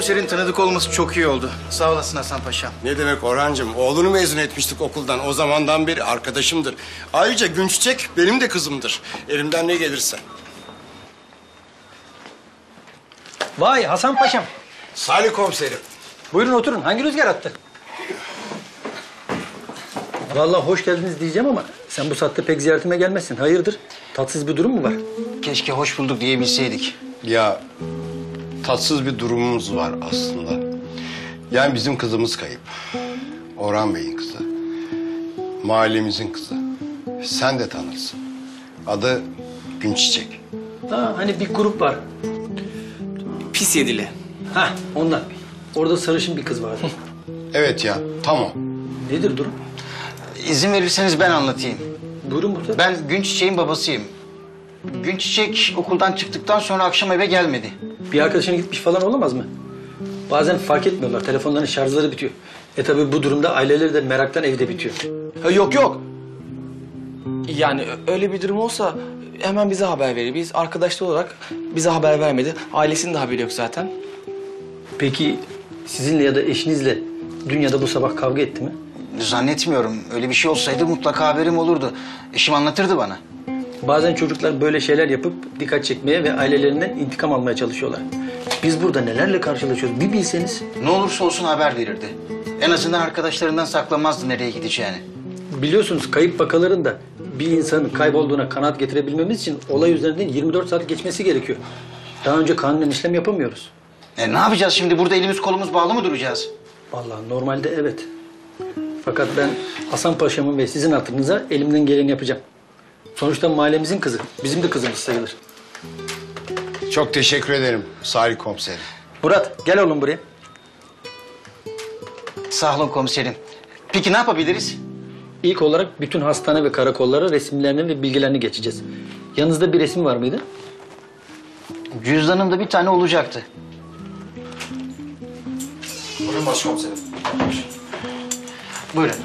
Komiserin tanıdık olması çok iyi oldu. Sağ olasın Hasan Paşa. Ne demek Orhancığım? Oğlunu mezun etmiştik okuldan. O zamandan beri arkadaşımdır. Ayrıca Günçiçek benim de kızımdır. Elimden ne gelirse. Vay Hasan Paşam. Salih komiserim. Buyurun oturun. Hangi rüzgar attı? Vallahi hoş geldiniz diyeceğim ama sen bu saatte pek ziyaretime gelmezsin. Hayırdır? Tatsız bir durum mu var? Keşke hoş bulduk diyebilseydik. Ya... Tatsız bir durumumuz var aslında. Yani bizim kızımız kayıp. Oran Bey'in kızı. Mahallemizin kızı. Sen de tanırsın. Adı Günçiçek. Ha, hani bir grup var. Pis Yedili. Ha, ondan. Orada sarışın bir kız vardı. Evet ya, tamam. Nedir durum? İzin verirseniz ben anlatayım. Buyurun burada. Ben Günçiçek'in babasıyım. Günçiçek okuldan çıktıktan sonra akşam eve gelmedi. Bir arkadaşına gitmiş falan olamaz mı? Bazen fark etmiyorlar. Telefonların şarjları bitiyor. E tabii bu durumda aileleri de meraktan evde bitiyor. Ha, yok yok. Yani öyle bir durum olsa hemen bize haber verir. Biz arkadaşlar olarak bize haber vermedi. Ailesinin de haberi yok zaten. Peki sizinle ya da eşinizle dün ya da bu sabah kavga etti mi? Zannetmiyorum. Öyle bir şey olsaydı mutlaka haberim olurdu. Eşim anlatırdı bana. Bazen çocuklar böyle şeyler yapıp dikkat çekmeye ve ailelerinden intikam almaya çalışıyorlar. Biz burada nelerle karşılaşıyoruz bir bilseniz. Ne olursa olsun haber verirdi. En azından arkadaşlarından saklamazdı nereye gideceğini. Biliyorsunuz kayıp vakalarında bir insanın kaybolduğuna kanaat getirebilmemiz için olay üzerinden 24 saat geçmesi gerekiyor. Daha önce kanunen işlem yapamıyoruz. E ne yapacağız şimdi? Burada elimiz kolumuz bağlı mı duracağız? Vallahi normalde evet. Fakat ben Hasan Paşa'mın ve sizin hatırınıza elimden geleni yapacağım. Sonuçta mahallemizin kızı, bizim de kızımız sayılır. Çok teşekkür ederim Salih komiserim. Murat, gel oğlum buraya. Sağ olun komiserim. Peki ne yapabiliriz? İlk olarak bütün hastane ve karakollara resimlerini ve bilgilerini geçeceğiz. Yanınızda bir resim var mıydı? Cüzdanımda bir tane olacaktı. Buyurun başkomiserim. Buyurun.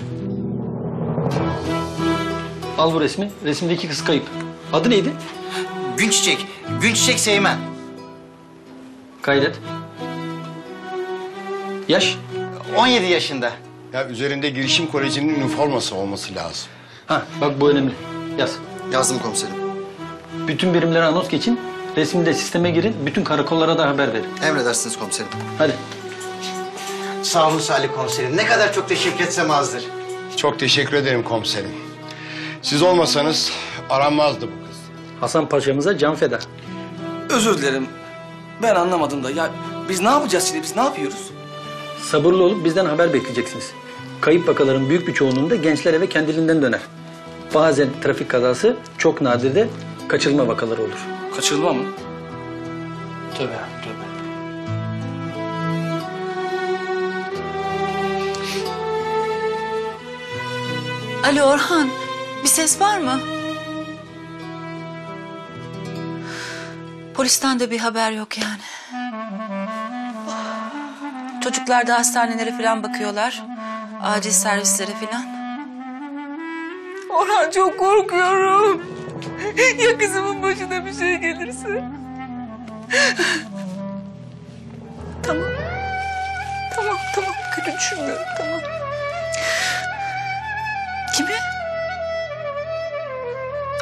Al bu resmi. Resimdeki kız kayıp. Adı neydi? Günçiçek. Günçiçek Seymen. Kaydet. Yaş? 17 yaşında. Ya üzerinde girişim kolejinin üniforması olması lazım. Ha bak bu önemli. Yaz. Yazdım komiserim. Bütün birimlere anons geçin. Resmi de sisteme girin. Bütün karakollara da haber verin. Emredersiniz komiserim. Hadi. Sağ olun Salih komiserim. Ne kadar çok teşekkür etsem azdır. Çok teşekkür ederim komiserim. Siz olmasanız aranmazdı bu kız. Hasan Paşa'mıza can feda. Özür dilerim. Ben anlamadım da. Ya biz ne yapacağız şimdi? Biz ne yapıyoruz? Sabırlı olup bizden haber bekleyeceksiniz. Kayıp vakaların büyük bir çoğunluğunda gençler eve kendiliğinden döner. Bazen trafik kazası, çok nadir de kaçırılma vakaları olur. Kaçırılma mı? Tövbe, tövbe. Alo Orhan. Bir ses var mı? Polisten de bir haber yok yani. Çocuklar da hastanelere falan bakıyorlar. Acil servislere falan. Orhan çok korkuyorum. Ya kızımın başına bir şey gelirse? Tamam. Tamam, tamam. Kötü düşünmüyorum, tamam. Kimi?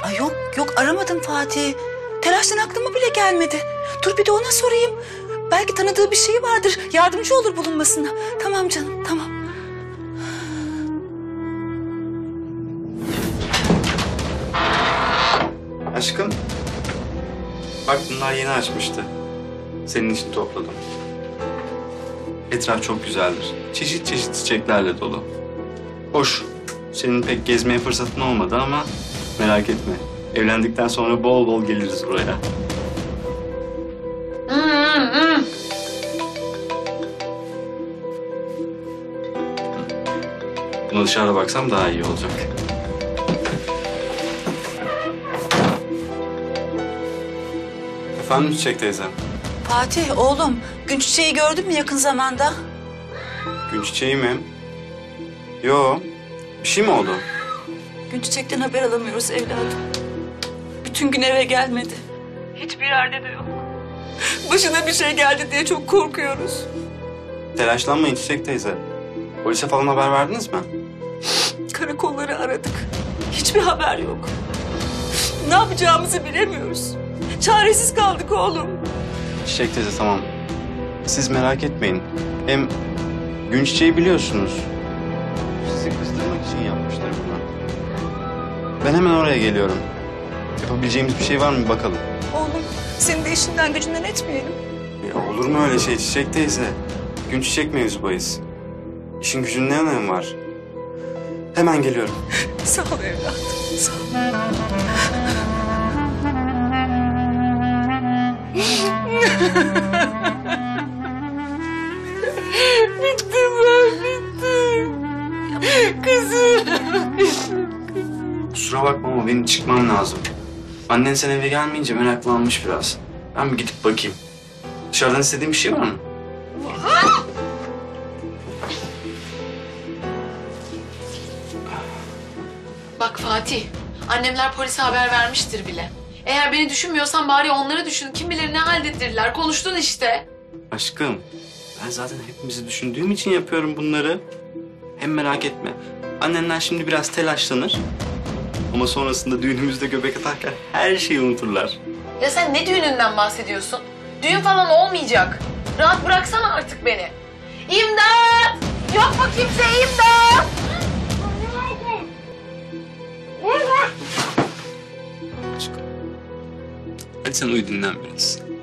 Ay yok, yok aramadım Fatih. Telaştan aklıma bile gelmedi. Dur bir de ona sorayım. Belki tanıdığı bir şey vardır. Yardımcı olur bulunmasına. Tamam canım, tamam. Aşkım. Bak bunlar yeni açmıştı. Senin için topladım. Etraf çok güzeldir. Çeşit çeşit çiçeklerle dolu. Hoş. Senin pek gezmeye fırsatın olmadı ama... Merak etme. Evlendikten sonra bol bol geliriz buraya. Bunu dışarıda baksam daha iyi olacak. Efendim Çiçek teyzem? Fatih oğlum, Günçiçek'i gördün mü yakın zamanda? Günçiçek'i mi? Yo, bir şey mi oldu? Günçiçek'ten haber alamıyoruz evladım. Bütün gün eve gelmedi. Hiçbir yerde de yok. başına bir şey geldi diye çok korkuyoruz. Telaşlanmayın Çiçek teyze. Polise falan haber verdiniz mi? Karakolları aradık. Hiçbir haber yok. Ne yapacağımızı bilemiyoruz. Çaresiz kaldık oğlum. Çiçek teyze tamam. Siz merak etmeyin. Hem Günçiçek'i biliyorsunuz. Sizi kızdırmak için yapmışlar bunu. Ben hemen oraya geliyorum. Yapabileceğimiz bir şey var mı bir bakalım. Oğlum seni de işinden gücünden etmeyelim. Ya olur mu öyle şey Çiçek teyze? Günçiçek mevzubayız. İşin gücünün ne önemi var? Hemen geliyorum. Sağ ol evladım. Sağ ol. Bittim ben, bittim. Kızım. Kusura bakma ama benim çıkmam lazım. Annen sen eve gelmeyince meraklanmış biraz. Ben bir gidip bakayım. Dışarıdan istediğin bir şey var mı? Bak Fatih, annemler polise haber vermiştir bile. Eğer beni düşünmüyorsan bari onları düşün. Kim bilir ne hallettirirler. Konuştun işte. Aşkım, ben zaten hepimizi düşündüğüm için yapıyorum bunları. Hem merak etme. Annenler şimdi biraz telaşlanır. Ama sonrasında düğünümüzde göbek atarken her şeyi unuturlar. Ya sen ne düğününden bahsediyorsun? Düğün falan olmayacak. Rahat bıraksana artık beni. İmdat! Yok mu kimse imdat? Hadi sen uyu dinlen biraz.